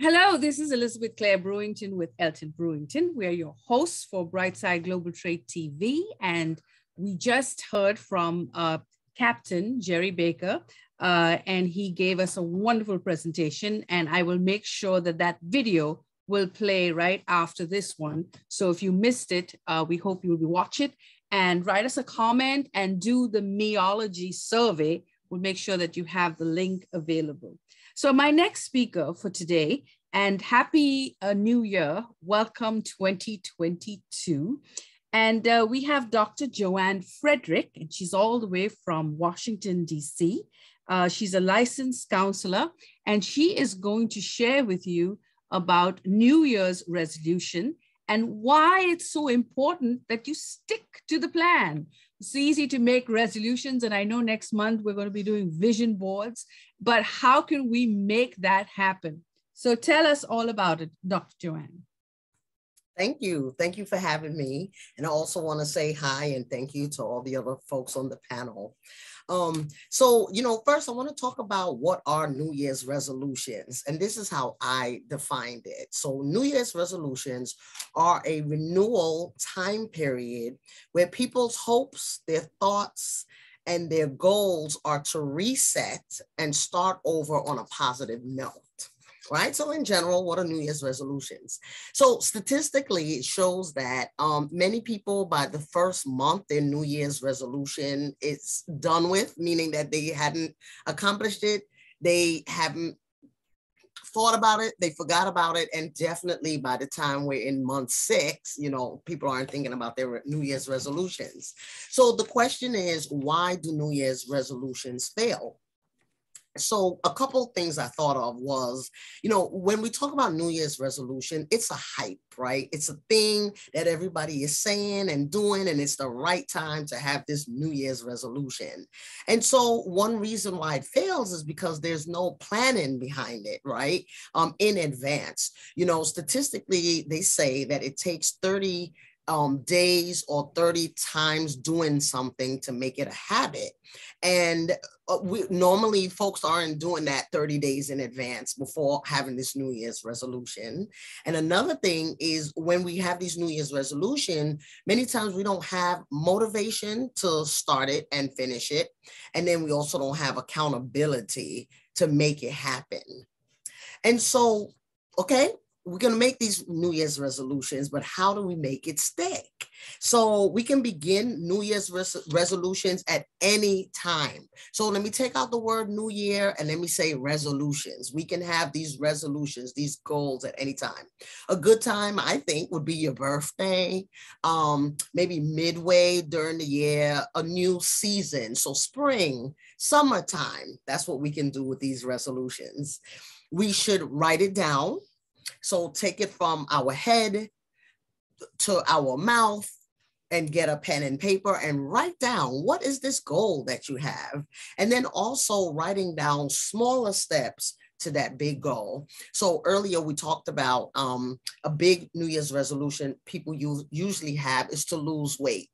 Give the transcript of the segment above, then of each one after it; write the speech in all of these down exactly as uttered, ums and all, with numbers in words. Hello, this is Elizabeth Claire Brewington with Elton Brewington. We are your hosts for Brightside Global Trade T V, and we just heard from uh, Captain Jerry Baker, uh, and he gave us a wonderful presentation, and I will make sure that that video will play right after this one. So if you missed it, uh, we hope you'll watch it and write us a comment and do the meology survey. We'll make sure that you have the link available. So my next speaker for today, and happy uh, new year, welcome twenty twenty-two. And uh, we have Doctor Joanne Fredrick, and she's all the way from Washington, D C. Uh, she's a licensed counselor, and she is going to share with you about New Year's resolution and why it's so important that you stick to the plan. It's easy to make resolutions, and I know next month we're going to be doing vision boards, but how can we make that happen? So tell us all about it, Doctor Joanne. Thank you. Thank you for having me. And I also want to say hi and thank you to all the other folks on the panel. Um, so, you know, first I want to talk about what are New Year's resolutions, and this is how I defined it. So New Year's resolutions are a renewal time period where people's hopes, their thoughts, and their goals are to reset and start over on a positive note. Right? So in general, what are New Year's resolutions? So statistically, it shows that um, many people by the first month, their New Year's resolution is done with, meaning that they hadn't accomplished it. They haven't thought about it. They forgot about it. And definitely by the time we're in month six, you know, people aren't thinking about their New Year's resolutions. So the question is, why do New Year's resolutions fail? So a couple things I thought of was, you know, when we talk about New Year's resolution, it's a hype, right? It's a thing that everybody is saying and doing, and it's the right time to have this New Year's resolution. And so one reason why it fails is because there's no planning behind it, right? Um, in advance, you know, statistically, they say that it takes thirty Um, days or thirty times doing something to make it a habit. And uh, we, normally folks aren't doing that thirty days in advance before having this New Year's resolution. And another thing is when we have these New Year's resolution, many times we don't have motivation to start it and finish it. And then we also don't have accountability to make it happen. And so, okay, we're going to make these New Year's resolutions, but how do we make it stick? So we can begin New Year's res resolutions at any time. So let me take out the word New Year and let me say resolutions. We can have these resolutions, these goals at any time. A good time, I think, would be your birthday, um, maybe midway during the year, a new season. So spring, summertime, that's what we can do with these resolutions. We should write it down. So take it from our head to our mouth and get a pen and paper and write down, what is this goal that you have? And then also writing down smaller steps to that big goal. So earlier we talked about um, a big New Year's resolution people usually have is to lose weight.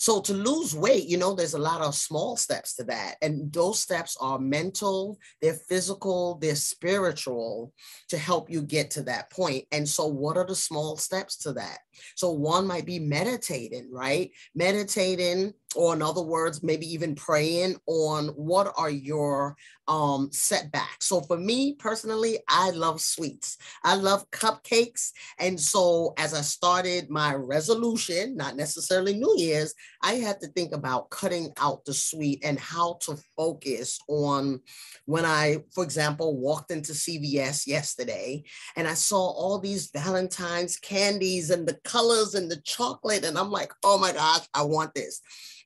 So to lose weight, you know, there's a lot of small steps to that. And those steps are mental, they're physical, they're spiritual to help you get to that point. And so what are the small steps to that? So one might be meditating, right? Meditating, or in other words, maybe even praying on what are your um, setbacks. So for me personally, I love sweets. I love cupcakes. And so as I started my resolution, not necessarily New Year's, I had to think about cutting out the sweet and how to focus on when I, for example, walked into C V S yesterday and I saw all these Valentine's candies and the colors and the chocolate. And I'm like, oh my gosh, I want this.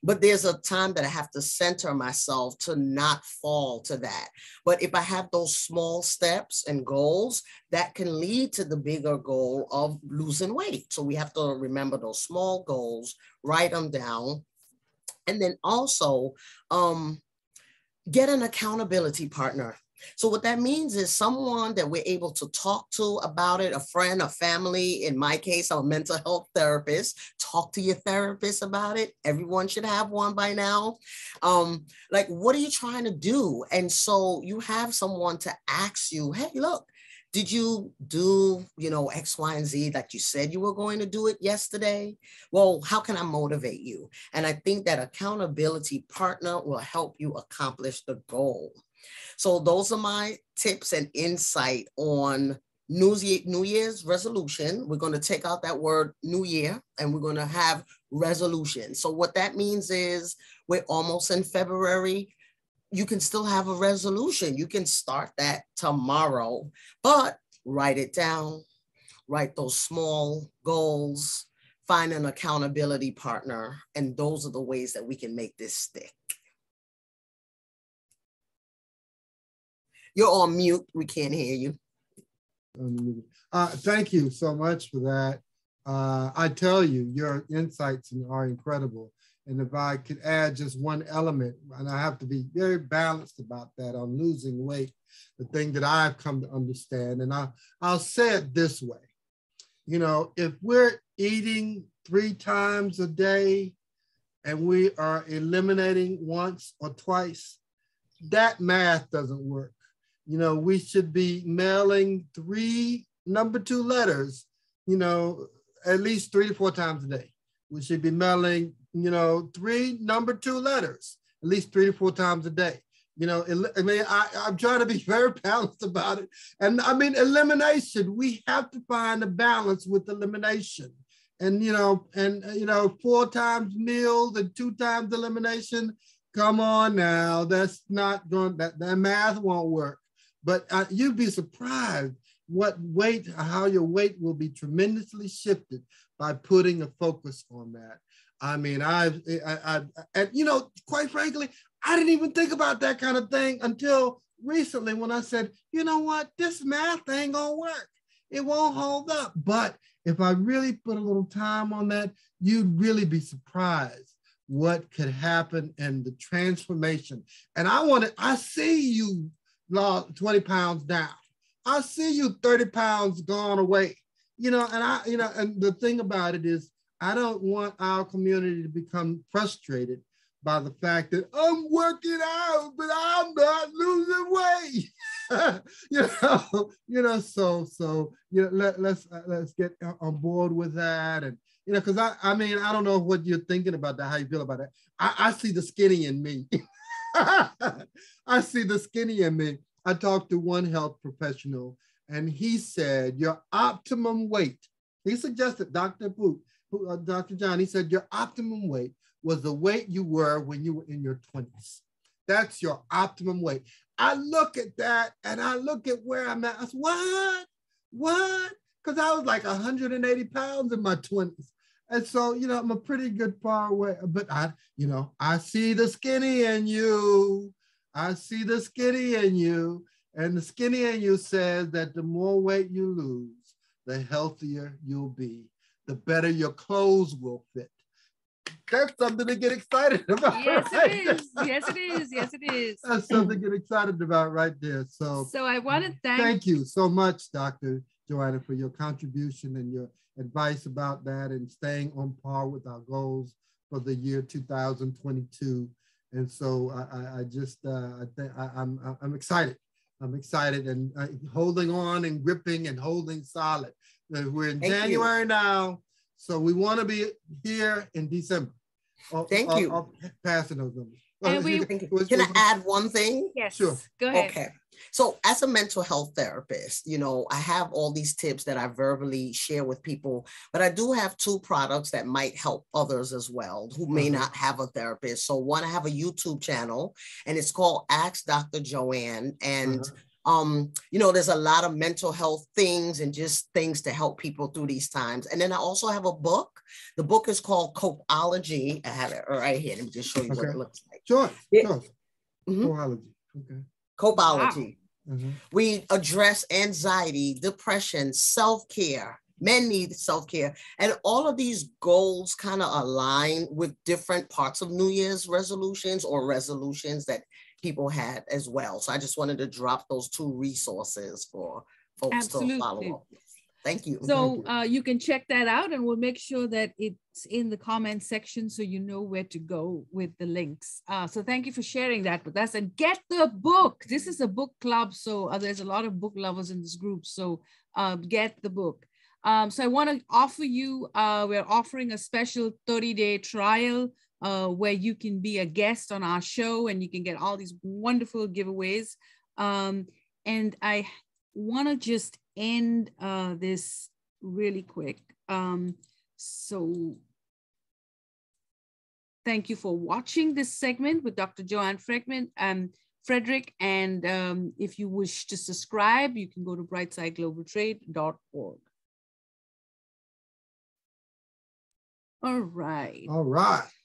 But there's a time that I have to center myself to not fall to that. But if I have those small steps and goals, that can lead to the bigger goal of losing weight. So we have to remember those small goals, write them down. And then also um, get an accountability partner. So what that means is someone that we're able to talk to about it, a friend, a family. In my case, I'm a mental health therapist. Talk to your therapist about it. Everyone should have one by now. Um, like, what are you trying to do? And so you have someone to ask you, hey, look, Did you do, you know, X, Y, and Z like you said you were going to do it yesterday? Well, how can I motivate you? And I think that accountability partner will help you accomplish the goal. So those are my tips and insight on New Year's resolution. We're going to take out that word New Year and we're going to have resolution. So what that means is we're almost in February. You can still have a resolution. You can start that tomorrow, but write it down, write those small goals, find an accountability partner. And those are the ways that we can make this stick. You're on mute. We can't hear you. Uh, thank you so much for that. Uh, I tell you, your insights are incredible. And if I could add just one element, and I have to be very balanced about that on losing weight, the thing that I've come to understand, and I, I'll say it this way. You know, if we're eating three times a day and we are eliminating once or twice, that math doesn't work. You know, we should be mailing three number two letters, you know, at least three to four times a day. We should be mailing, you know, three number two letters, at least three to four times a day. You know, I mean, I, I'm trying to be very balanced about it. And I mean, elimination, we have to find a balance with elimination. And, you know, and, you know, four times meals and two times elimination. Come on now, that's not going, that, that math won't work. But uh, you'd be surprised what weight, how your weight will be tremendously shifted by putting a focus on that. I mean, I've, I, I, and you know, quite frankly, I didn't even think about that kind of thing until recently when I said, you know what, this math ain't gonna work. It won't hold up. But if I really put a little time on that, you'd really be surprised what could happen and the transformation. And I want to, I see you twenty pounds down. I see you thirty pounds gone away. You know, and I, you know, and the thing about it is, I don't want our community to become frustrated by the fact that I'm working out, but I'm not losing weight. you know, you know, so, so, you know, let, let's, let's get on board with that. And, you know, because I, I mean, I don't know what you're thinking about that, how you feel about that. I, I see the skinny in me. I see the skinny in me. I talked to one health professional and he said, your optimum weight, he suggested Doctor Boo, uh, Doctor John, he said, your optimum weight was the weight you were when you were in your twenties. That's your optimum weight. I look at that and I look at where I'm at. I said, what? What? Because I was like one hundred eighty pounds in my twenties. And so, you know, I'm a pretty good far away, but I, you know, I see the skinny in you. I see the skinny in you. And the skinny in you says that the more weight you lose, the healthier you'll be, the better your clothes will fit. That's something to get excited about. Yes, right it is. There. Yes, it is. Yes, it is. That's something to get excited about right there. So, so I want to thank, thank you so much, Doctor Joanna, for your contribution and your advice about that and staying on par with our goals for the year two thousand twenty-two. And so I, I just, uh, I, I'm, I'm excited. I'm excited and uh, holding on and gripping and holding solid. We're in Thank January you. Now, so we want to be here in December. I'll, Thank I'll, you. I'll pass it over. And we, can I add one thing? Yes, sure. Go ahead. Okay. So as a mental health therapist, you know, I have all these tips that I verbally share with people, but I do have two products that might help others as well who may not have a therapist. So one, I have a YouTube channel and it's called Ask Doctor Joanne. And uh-huh. Um, you know, there's a lot of mental health things and just things to help people through these times. And then I also have a book. The book is called Cobology. I have it right here. Let me just show you okay. what it looks like. Sure. It, sure. Mm-hmm. Cobology. Okay. Cobology. Wow. Mm-hmm. We address anxiety, depression, self-care. Men need self-care. And all of these goals kind of align with different parts of New Year's resolutions or resolutions that people had as well. So I just wanted to drop those two resources for folks Absolutely. To follow up. Thank you. So Thank you. Uh, you can check that out, and we'll make sure that it's in the comment section so you know where to go with the links. Uh, so thank you for sharing that with us. And get the book. This is a book club, so uh, there's a lot of book lovers in this group. So uh, get the book. Um, so I want to offer you, uh, we're offering a special thirty day trial uh, where you can be a guest on our show and you can get all these wonderful giveaways. Um, and I want to just end uh, this really quick. Um, so thank you for watching this segment with Doctor Joanne Fredrick, um, Fredrick. And um, if you wish to subscribe, you can go to brightside global trade dot org. All right. All right.